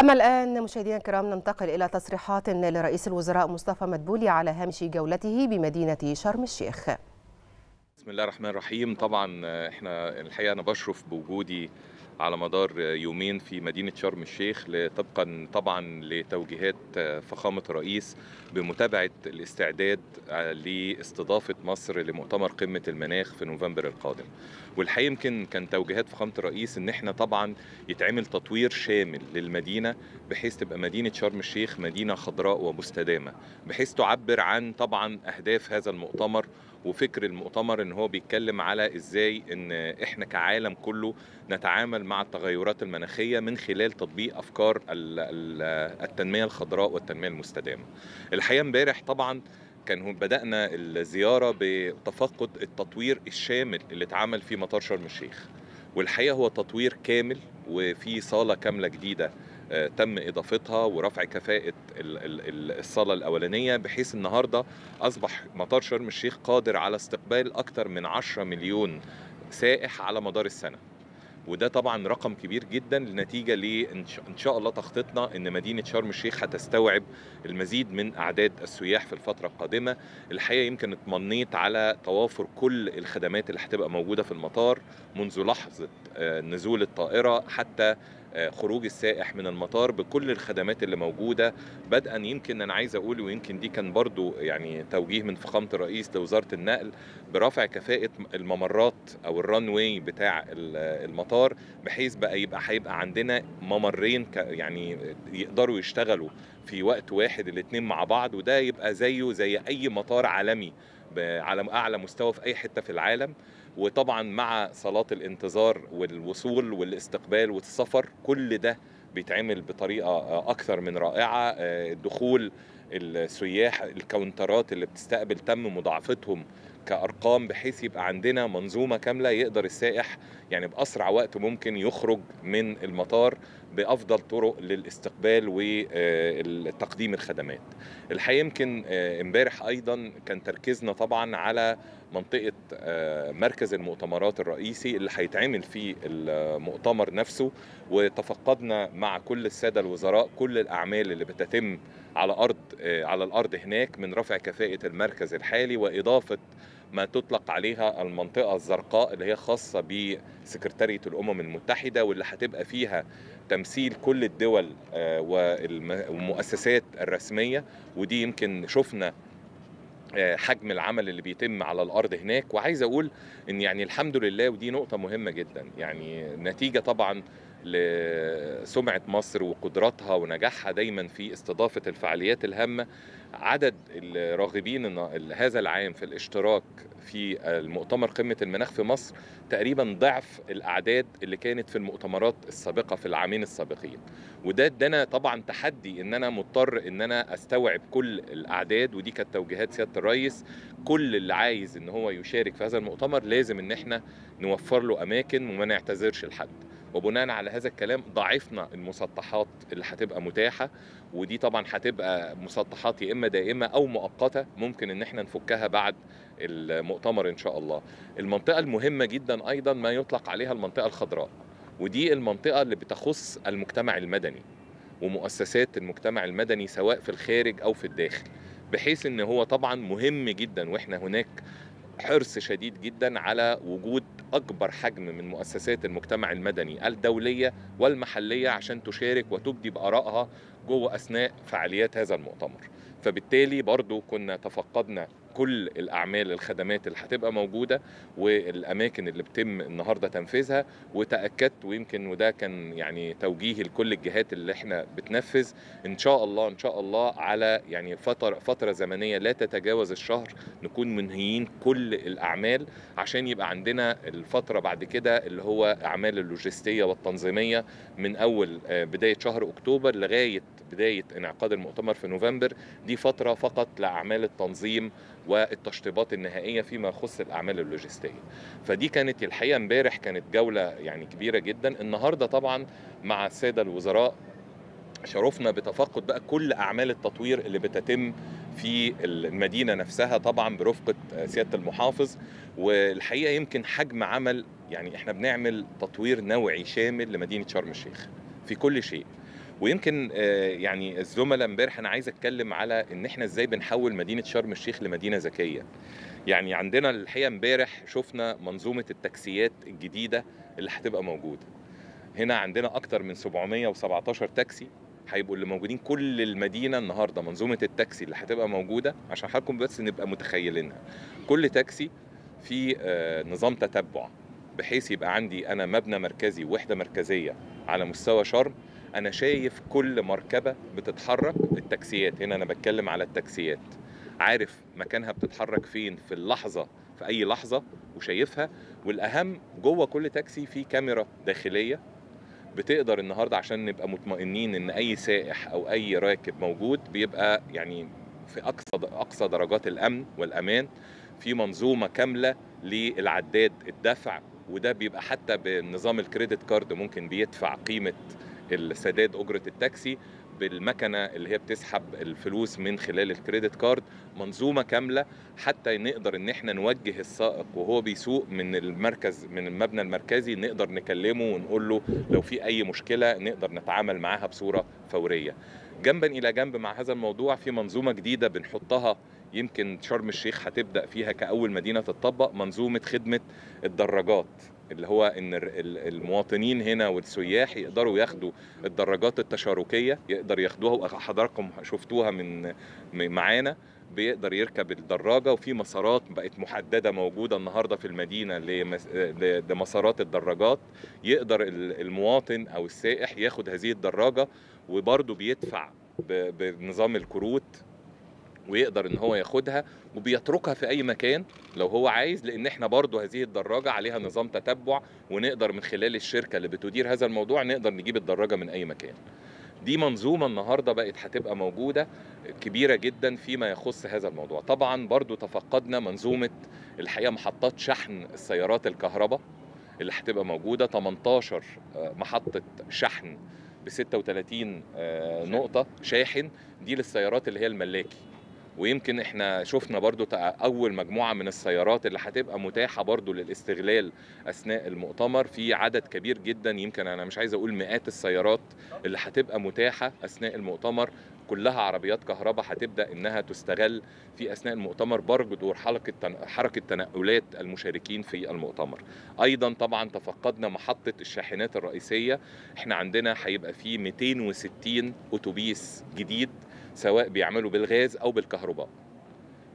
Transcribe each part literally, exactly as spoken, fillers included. أما الآن مشاهدينا الكرام ننتقل إلى تصريحات لرئيس الوزراء مصطفى مدبولي على هامش جولته بمدينة شرم الشيخ. بسم الله الرحمن الرحيم. طبعا احنا الحقيقة أنا بشرف بوجودي على مدار يومين في مدينة شرم الشيخ طبقا طبعا لتوجيهات فخامة الرئيس بمتابعة الاستعداد لاستضافة مصر لمؤتمر قمة المناخ في نوفمبر القادم. والحقيقة يمكن كان توجيهات فخامة الرئيس ان احنا طبعا يتعمل تطوير شامل للمدينة بحيث تبقى مدينة شرم الشيخ مدينة خضراء ومستدامة، بحيث تعبر عن طبعا أهداف هذا المؤتمر وفكر المؤتمر، ان هو بيتكلم على ازاي ان احنا كعالم كله نتعامل مع التغيرات المناخيه من خلال تطبيق افكار التنميه الخضراء والتنميه المستدامه. الحقيقه امبارح طبعا كان بدانا الزياره بتفقد التطوير الشامل اللي اتعمل في مطار شرم الشيخ، والحقيقه هو تطوير كامل وفي صاله كامله جديده تم إضافتها ورفع كفاءة الصالة الأولانية، بحيث النهاردة أصبح مطار شرم الشيخ قادر على استقبال أكثر من عشرة مليون سائح على مدار السنة، وده طبعا رقم كبير جدا نتيجة لإن شاء الله تخطيطنا أن مدينة شرم الشيخ هتستوعب المزيد من أعداد السياح في الفترة القادمة. الحقيقة يمكن اتمنيت على توافر كل الخدمات اللي هتبقى موجودة في المطار منذ لحظة نزول الطائرة حتى خروج السائح من المطار بكل الخدمات اللي موجودة، بدءا يمكن أنا عايز أقول ويمكن دي كان برضو يعني توجيه من فخامة الرئيس لوزارة النقل برفع كفاءة الممرات أو الرانواي بتاع المطار، بحيث بقى يبقى هيبقى عندنا ممرين يعني يقدروا يشتغلوا في وقت واحد الاتنين مع بعض، وده يبقى زيه زي أي مطار عالمي على أعلى مستوى في أي حتة في العالم. وطبعا مع صالات الانتظار والوصول والاستقبال والسفر كل ده بيتعمل بطريقة أكثر من رائعة. دخول السياح الكاونترات اللي بتستقبل تم مضاعفتهم كأرقام بحيث يبقى عندنا منظومة كاملة يقدر السائح يعني بأسرع وقت ممكن يخرج من المطار بأفضل طرق للاستقبال وتقديم الخدمات. الحقيقة يمكن امبارح أيضا كان تركيزنا طبعا على منطقة مركز المؤتمرات الرئيسي اللي هيتعمل فيه المؤتمر نفسه، وتفقدنا مع كل السادة الوزراء كل الأعمال اللي بتتم على أرض على الأرض هناك من رفع كفاءة المركز الحالي وإضافة ما تطلق عليها المنطقة الزرقاء اللي هي خاصة بسكرتارية الأمم المتحدة، واللي هتبقى فيها تمثيل كل الدول والمؤسسات الرسمية، ودي يمكن شفنا حجم العمل اللي بيتم على الأرض هناك. وعايز أقول إن يعني الحمد لله، ودي نقطة مهمة جدا يعني نتيجة طبعا لسمعة مصر وقدراتها ونجاحها دايما في استضافة الفعاليات الهامة، عدد الراغبين هذا العام في الاشتراك في المؤتمر قمة المناخ في مصر تقريبا ضعف الأعداد اللي كانت في المؤتمرات السابقة في العامين السابقين، وده ادانا طبعا تحدي ان انا مضطر ان انا استوعب كل الأعداد، ودي كانت توجيهات سيادة الرئيس كل اللي عايز ان هو يشارك في هذا المؤتمر لازم ان احنا نوفر له اماكن وما نعتذرش لحد، وبناء على هذا الكلام ضعفنا المسطحات اللي هتبقى متاحة، ودي طبعا هتبقى مسطحات يا اما دائمة او مؤقتة ممكن ان احنا نفكها بعد المؤتمر ان شاء الله. المنطقة المهمة جدا ايضا ما يطلق عليها المنطقة الخضراء، ودي المنطقة اللي بتخص المجتمع المدني ومؤسسات المجتمع المدني سواء في الخارج او في الداخل، بحيث ان هو طبعا مهم جدا واحنا هناك حرص شديد جدا على وجود أكبر حجم من مؤسسات المجتمع المدني الدولية والمحلية عشان تشارك وتبدي بآرائها جوه أثناء فعاليات هذا المؤتمر. فبالتالي برضو كنا تفقدنا كل الأعمال الخدمات اللي هتبقى موجودة والأماكن اللي بتم النهاردة تنفيذها، وتأكدت ويمكن وده كان يعني توجيهي لكل الجهات اللي احنا بتنفذ إن شاء الله إن شاء الله على يعني فترة فترة زمنية لا تتجاوز الشهر نكون منهيين كل الأعمال عشان يبقى عندنا الفترة بعد كده اللي هو أعمال اللوجستية والتنظيمية من أول بداية شهر أكتوبر لغاية بداية انعقاد المؤتمر في نوفمبر، دي فترة فقط لأعمال التنظيم والتشطيبات النهائية فيما يخص الأعمال اللوجستية. فدي كانت الحقيقة امبارح كانت جولة يعني كبيرة جدا. النهاردة طبعا مع السادة الوزراء شرفنا بتفقد بقى كل أعمال التطوير اللي بتتم في المدينة نفسها طبعا برفقة سيادة المحافظ. والحقيقة يمكن حجم عمل يعني احنا بنعمل تطوير نوعي شامل لمدينة شرم الشيخ في كل شيء، ويمكن يعني الزملاء امبارح انا عايز اتكلم على ان احنا ازاي بنحول مدينه شرم الشيخ لمدينه ذكيه. يعني عندنا الحقيقه امبارح شفنا منظومه التاكسيات الجديده اللي هتبقى موجوده. هنا عندنا اكتر من سبعمية وسبعتاشر تاكسي هيبقوا اللي موجودين كل المدينه النهارده، منظومه التاكسي اللي هتبقى موجوده عشان حضراتكم بس نبقى متخيلينها. كل تاكسي فيه نظام تتبع بحيث يبقى عندي انا مبنى مركزي ووحده مركزيه على مستوى شرم، انا شايف كل مركبه بتتحرك. التاكسيات هنا انا بتكلم على التاكسيات، عارف مكانها بتتحرك فين في اللحظه، في اي لحظه وشايفها. والاهم جوه كل تاكسي في كاميرا داخليه بتقدر النهارده عشان نبقى مطمئنين ان اي سائح او اي راكب موجود بيبقى يعني في اقصى اقصى درجات الامن والامان. في منظومه كامله للعداد الدفع، وده بيبقى حتى بنظام الكريدت كارد ممكن بيدفع قيمه السداد اجره التاكسي بالمكنه اللي هي بتسحب الفلوس من خلال الكريدت كارد. منظومه كامله حتى نقدر ان احنا نوجه السائق وهو بيسوق من المركز من المبنى المركزي، نقدر نكلمه ونقول له لو في اي مشكله نقدر نتعامل معاها بصوره فوريه. جنبا الى جنب مع هذا الموضوع في منظومه جديده بنحطها يمكن شرم الشيخ هتبدا فيها كاول مدينه تطبق، منظومه خدمه الدراجات، اللي هو ان المواطنين هنا والسياح يقدروا ياخدوا الدراجات التشاركيه، يقدر ياخدوها وحضراتكم شفتوها من معانا، بيقدر يركب الدراجه. وفي مسارات بقت محدده موجوده النهارده في المدينه لمسارات الدراجات، يقدر المواطن او السائح ياخد هذه الدراجه وبرضه بيدفع بنظام الكروت ويقدر ان هو ياخدها وبيتركها في اي مكان لو هو عايز، لان احنا برضو هذه الدراجه عليها نظام تتبع ونقدر من خلال الشركه اللي بتدير هذا الموضوع نقدر نجيب الدراجه من اي مكان. دي منظومه النهارده بقت هتبقى موجوده كبيره جدا فيما يخص هذا الموضوع. طبعا برضو تفقدنا منظومه الحقيقه محطات شحن السيارات الكهرباء اللي هتبقى موجوده، تمنتاشر محطه شحن ب ستة وتلاتين نقطه شاحن دي للسيارات اللي هي الملاكي. ويمكن احنا شفنا برضو اول مجموعة من السيارات اللي هتبقى متاحة برضو للاستغلال اثناء المؤتمر، في عدد كبير جدا يمكن انا مش عايز اقول مئات السيارات اللي هتبقى متاحة اثناء المؤتمر، كلها عربيات كهرباء هتبدأ انها تستغل في اثناء المؤتمر برضو دور حركة تنقلات المشاركين في المؤتمر. ايضا طبعا تفقدنا محطة الشاحنات الرئيسية، احنا عندنا هيبقى في مئتين وستين اتوبيس جديد سواء بيعملوا بالغاز او بالكهرباء،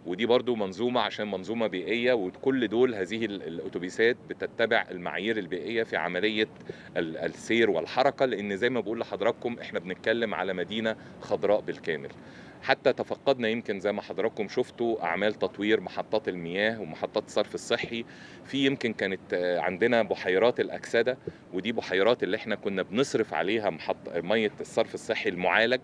ودي برضو منظومه عشان منظومه بيئيه، وكل دول هذه الاتوبيسات بتتبع المعايير البيئيه في عمليه السير والحركه، لان زي ما بقول لحضراتكم احنا بنتكلم على مدينه خضراء بالكامل. حتى تفقدنا يمكن زي ما حضراتكم شفتوا اعمال تطوير محطات المياه ومحطات الصرف الصحي. في يمكن كانت عندنا بحيرات الاكسده، ودي بحيرات اللي احنا كنا بنصرف عليها محط ميه الصرف الصحي المعالج،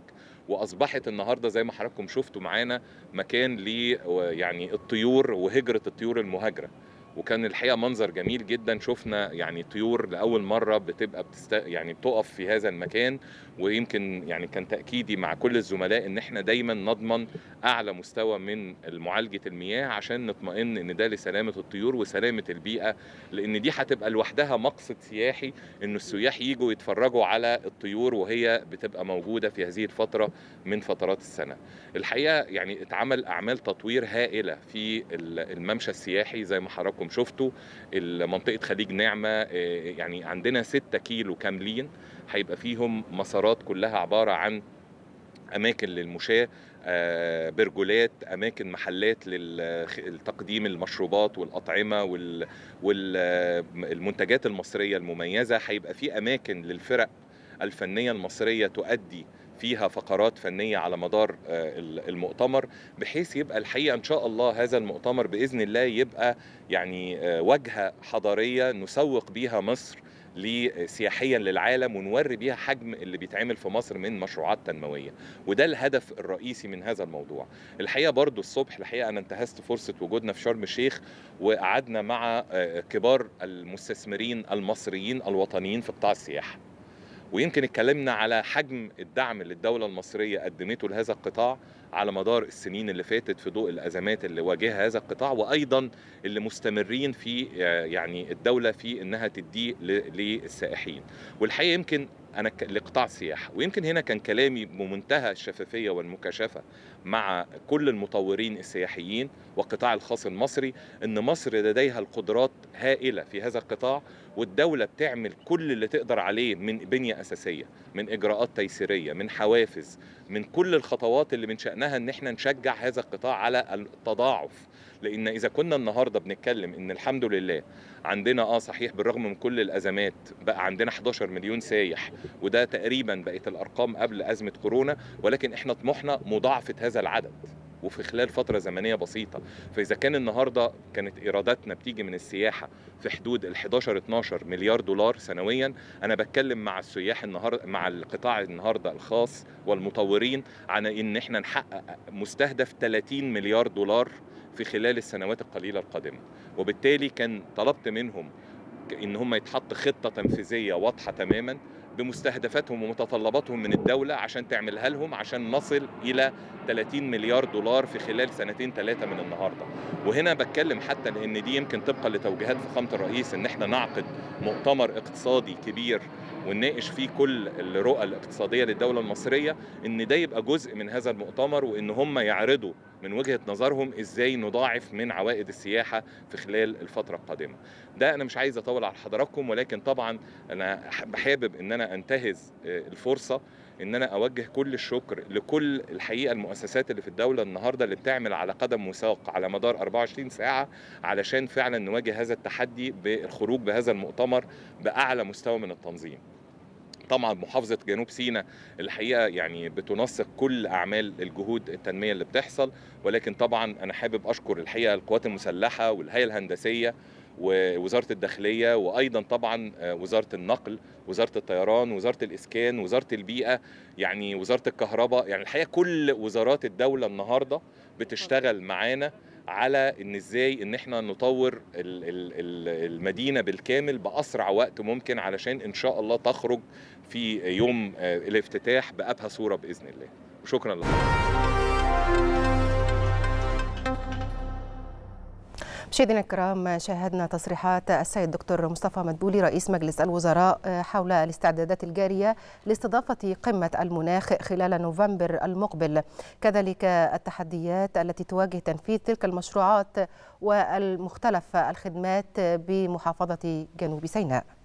واصبحت النهارده زي ما حضراتكم شفتوا معانا مكان لي يعني الطيور وهجره الطيور المهاجره، وكان الحقيقه منظر جميل جدا. شفنا يعني طيور لاول مره بتبقى بتست... يعني بتقف في هذا المكان. ويمكن يعني كان تاكيدي مع كل الزملاء ان احنا دايما نضمن اعلى مستوى من معالجه المياه عشان نطمئن ان ده لسلامه الطيور وسلامه البيئه، لان دي هتبقى لوحدها مقصد سياحي ان السياح يجوا يتفرجوا على الطيور وهي بتبقى موجوده في هذه الفتره من فترات السنه. الحقيقه يعني اتعمل اعمال تطوير هائله في الممشى السياحي زي ما حضراتكم شفتوا منطقة خليج نعمة. يعني عندنا ستة كيلو كاملين هيبقى فيهم مسارات كلها عبارة عن أماكن للمشاة، برجولات، أماكن محلات لتقديم المشروبات والأطعمة والمنتجات المصرية المميزة. هيبقى في أماكن للفرق الفنية المصرية تؤدي فيها فقرات فنية على مدار المؤتمر، بحيث يبقى الحقيقة إن شاء الله هذا المؤتمر بإذن الله يبقى يعني واجهة حضارية نسوق بيها مصر سياحيا للعالم، ونوري بيها حجم اللي بيتعمل في مصر من مشروعات تنمويه، وده الهدف الرئيسي من هذا الموضوع. الحقيقه برضو الصبح الحقيقه انا انتهزت فرصه وجودنا في شرم الشيخ وقعدنا مع كبار المستثمرين المصريين الوطنيين في قطاع السياحه، ويمكن اتكلمنا على حجم الدعم اللي الدولة المصرية قدمته لهذا القطاع على مدار السنين اللي فاتت في ضوء الأزمات اللي واجهها هذا القطاع، وأيضا اللي مستمرين في يعني الدولة في إنها تديه للسائحين. والحقيقة يمكن أنا لقطاع سياحة. ويمكن هنا كان كلامي بمنتهى الشفافية والمكاشفة مع كل المطورين السياحيين والقطاع الخاص المصري، إن مصر لديها القدرات هائلة في هذا القطاع، والدولة بتعمل كل اللي تقدر عليه من بنية أساسية، من إجراءات تيسيرية، من حوافز، من كل الخطوات اللي من شأنها إن احنا نشجع هذا القطاع على التضاعف. لأن إذا كنا النهاردة بنتكلم إن الحمد لله عندنا آه صحيح بالرغم من كل الأزمات بقى عندنا احد عشر مليون سايح، وده تقريبا بقت الأرقام قبل أزمة كورونا، ولكن احنا طموحنا مضاعفة هذا العدد وفي خلال فترة زمنية بسيطة. فإذا كان النهاردة كانت إيراداتنا بتيجي من السياحة في حدود ال احد عشر اتناشر مليار دولار سنويا، أنا بتكلم مع السياح النهاردة، مع القطاع النهاردة الخاص والمطورين، عن إن احنا نحقق مستهدف تلاتين مليار دولار في خلال السنوات القليلة القادمة. وبالتالي كان طلبت منهم إن هم يتحط خطة تنفيذية واضحة تماما بمستهدفاتهم ومتطلباتهم من الدولة عشان تعملها لهم، عشان نصل إلى تلاتين مليار دولار في خلال سنتين ثلاثة من النهاردة. وهنا بتكلم حتى لأن دي يمكن طبقا لتوجيهات فخامة الرئيس إن احنا نعقد مؤتمر اقتصادي كبير ونناقش فيه كل الرؤى الاقتصادية للدولة المصرية، إن ده يبقى جزء من هذا المؤتمر، وإن هم يعرضوا من وجهة نظرهم إزاي نضاعف من عوائد السياحة في خلال الفترة القادمة. ده أنا مش عايز أطول على حضراتكم، ولكن طبعا أنا بحابب إن أنا أنتهز الفرصة إن أنا أوجه كل الشكر لكل الحقيقة المؤسسات اللي في الدولة النهاردة اللي بتعمل على قدم وساق على مدار أربعة وعشرين ساعة علشان فعلا نواجه هذا التحدي بالخروج بهذا المؤتمر بأعلى مستوى من التنظيم. طبعا محافظة جنوب سيناء الحقيقة يعني بتنسق كل أعمال الجهود التنمية اللي بتحصل، ولكن طبعا أنا حابب أشكر الحقيقة القوات المسلحة والهيئة الهندسية ووزارة الداخلية، وأيضا طبعا وزارة النقل، وزارة الطيران، وزارة الإسكان، وزارة البيئة، يعني وزارة الكهرباء، يعني الحقيقة كل وزارات الدولة النهاردة بتشتغل معانا على ان ازاي ان احنا نطور المدينه بالكامل باسرع وقت ممكن علشان ان شاء الله تخرج في يوم الافتتاح بابهى صوره باذن الله. وشكرا لكم. مشاهدينا الكرام، شاهدنا تصريحات السيد الدكتور مصطفى مدبولي رئيس مجلس الوزراء حول الاستعدادات الجارية لاستضافة قمة المناخ خلال نوفمبر المقبل، كذلك التحديات التي تواجه تنفيذ تلك المشروعات والمختلف الخدمات بمحافظة جنوب سيناء.